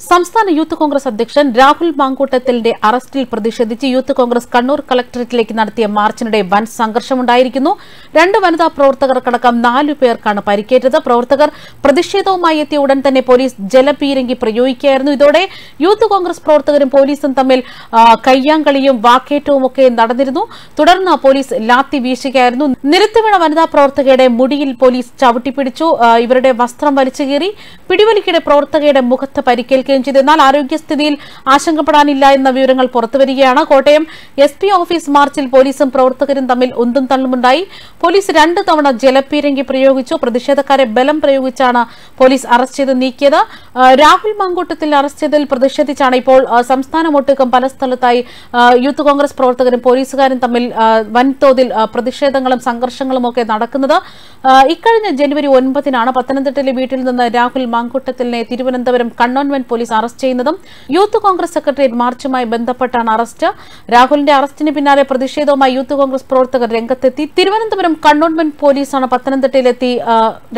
Samsthana Youth Congress Addiction Rahul Mamkootathil de Arrestil Pradeshadichi Youth Congress Kannur Collectorate Lake Nartia March and a Van Sangarsham Dairikino, Randavanata Protagar Kadakam Nalu Pair Kana Paricata, the Protagar Pradeshedo Mayati Udantane Police, Jelapiringi Prayoiker Nudode, Youth Congress Protagar in Police and Tamil Kayankalium Vake to Moke and Nadirno, Tudarna Police Lati Vishikarnu, Niritavanada Protagade, Mudil Police Chavati Pidicho, Ivrede Vastram Varichigiri, Pidivalikate Protagade and Mukata Parikel. Chidanal Arugistidil, Ashankapanilla in the Vurangal Portavariana, Kotem, SP office marchil police and Protaka in Tamil Undun Talmundai, police render the Jelapiringi Prayovicho, Pradeshakare Belam Prayovichana, police arrested Nikeda, Rahul Mamkootathil arrested Pradeshatichanaipol, Samsthana Motakam Palastalatai, Youth Congress Protaka and Police in Tamil Vantodil, Pradeshatangalam Sankarshangamoke Nadakanada, Ikan in January 1 Pathana, Pathanamthitta Beetil, the Rahul Mamkootathil, Thiruvananthapuram Cantonment Police arrest ചെയ്യുന്നതും youth Congress secretary മാർച്ചുമായി ബന്ധപ്പെട്ടാണ് arrest രാഹുലിന്റെ അറസ്റ്റിന് പിന്നാലെ പ്രതിഷേധവുമായി youth Congress പ്രവർത്തകർ രംഗത്തെത്തി Thiruvananthapuram cantonment പോലീസാണ് പത്തനംതിട്ടയിലെത്തി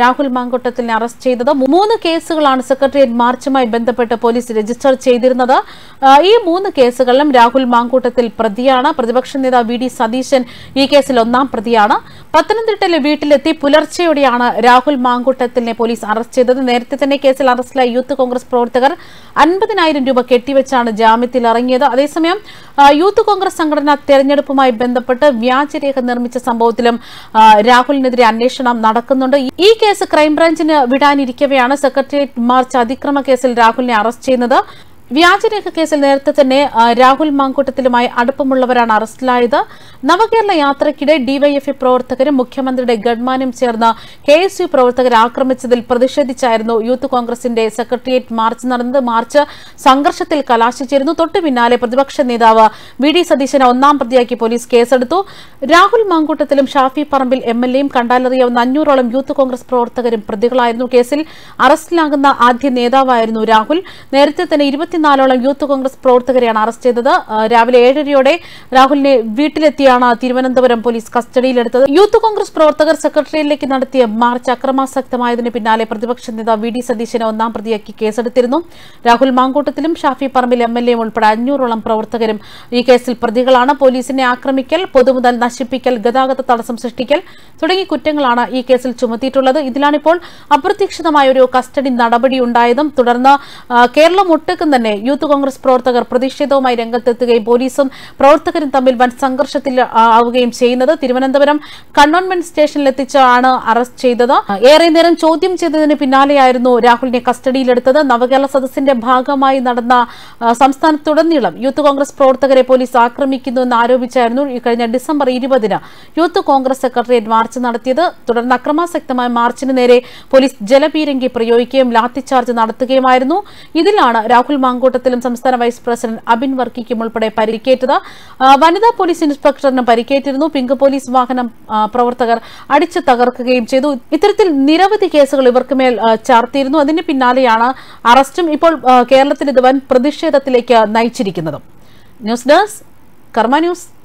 Rahul മാങ്കൊട്ടത്തിനെ arrest ചെയ്തത് മൂന്ന് കേസുകളാണ് സെക്രട്ടറിയേറ്റ് മാർച്ചുമായി ബന്ധപ്പെട്ട് പോലീസ് രജിസ്റ്റർ ചെയ്തിരുന്നത് ഈ മൂന്ന് കേസുകളിലും രാഹുൽ മാങ്കൊട്ടത്തിൽ പ്രതിയാണ് പ്രതിപക്ഷ നേതാവ് വി ഡി സതീശൻ ഈ കേസിൽ ഒന്നാം പ്രതിയാണ് പത്തനംതിട്ടയിലെ വീട്ടിലെത്തി പുലർച്ചയോടെയാണ് രാഹുൽ മാങ്കൊട്ടത്തിനെ പോലീസ് അറസ്റ്റ് ചെയ്തത് നേരത്തെ തന്നെ കേസിൽ അറസ്റ്റിലായ യൂത്ത് കോൺഗ്രസ് പ്രവർത്തകർ Unbeknownst to Ketivichana Jamitil Arangeda, Adesamia, Youth Congress Sangrana Terranapumai Bendapata, Vyachirek and Nermicha Sambotilum, Rahul Nidrian Nation of Nadakanunda. E case a crime branch in Vidani Rikaviana, Secretary March Adikrama Castle Rahul Narastinada. Vyachireka case in Erthane, Rahul Mamkootathilumai, Adapamulavar and Araslaida, Navakerla Yatra Kide, DYF Protakari, Mukhyamandri de Gadmanim Cherna, KSU Protakar Akramichil Pradesh, the Chirno, Youth Congress in Day, Secretariat March Naranda Marcha, Sangarshatil Kalashi Chirno, Totta Vinale, Production Nidava, V D Satheeshan, Onam Pradiaki Police Case Addu, Rahul Mamkootathilum, Shafi Parambil, MLM, Kandalari of Nanu Rolam, Youth Congress Protakar in Pradikala Irnu Castle, Araslangana Adi Neda Vairnu Rahul, Nerthat and Irvatin. Youth Congress Protagan arrested the Ravilated Yode, Rahul Vitiletiana, Thiruvananthapuram Police Custody letter. Youth Congress Protagar Secretary Lekinati, March Akrama Saktama, the Pinale Production, the V D Satheeshan on Nampraki case at Tirno, Rahul Mamkootathilum, Shafi Parambil, MLM, Pranu, Rolam Protagrim, Ekastil Pradigalana, Police in Akramical, Podumudal Nashipical, Gadagata Talasam Sestical, Sudaki Kutangalana, Ekastil Chumati to Lada, Idlanipol, Apertiksha Mayo Custody in Nadabadi Undaidam, Tudana, Kerala Mutak and the Youth Congress Protagar Pradeshedo, my Rangataka, Bodisum, Protakar in Tamil, but Sankarshatil Avgame Chain, the Thiruvananthapuram, Cantonment Station Letichana, Aras Chedada, Air in there and Chodim Chedan Pinali, I know Rahul in custody letter, Navagala Sadasinda Bhagamai, Nadana, Samstan Tudanilam, Youth Congress Protagar, Police Akramikido, Naru, which I know you can December Idibadina, Youth Congress Secretary March and Arthida, Tudanakrama Sectama, March in Ere, Police Jelapi and Kiprayoikim, Lati Charge and Arthaka, I know Idilana, Rahul Mamkootathilum Samsthana Vice President Abin Varkiku Mulpade Paricata, Vanida Police Inspector and Paricate, no Pinka Police Wakanam Provertagar, Adichatagar Game Chedu, Itratil Niravati case of Liverkamel Chartir, no, then Pinaliana, Arastum, Ipol Kerala, the one Pradesh, the Tilaka, Naichirikino. News Desk, Karma News.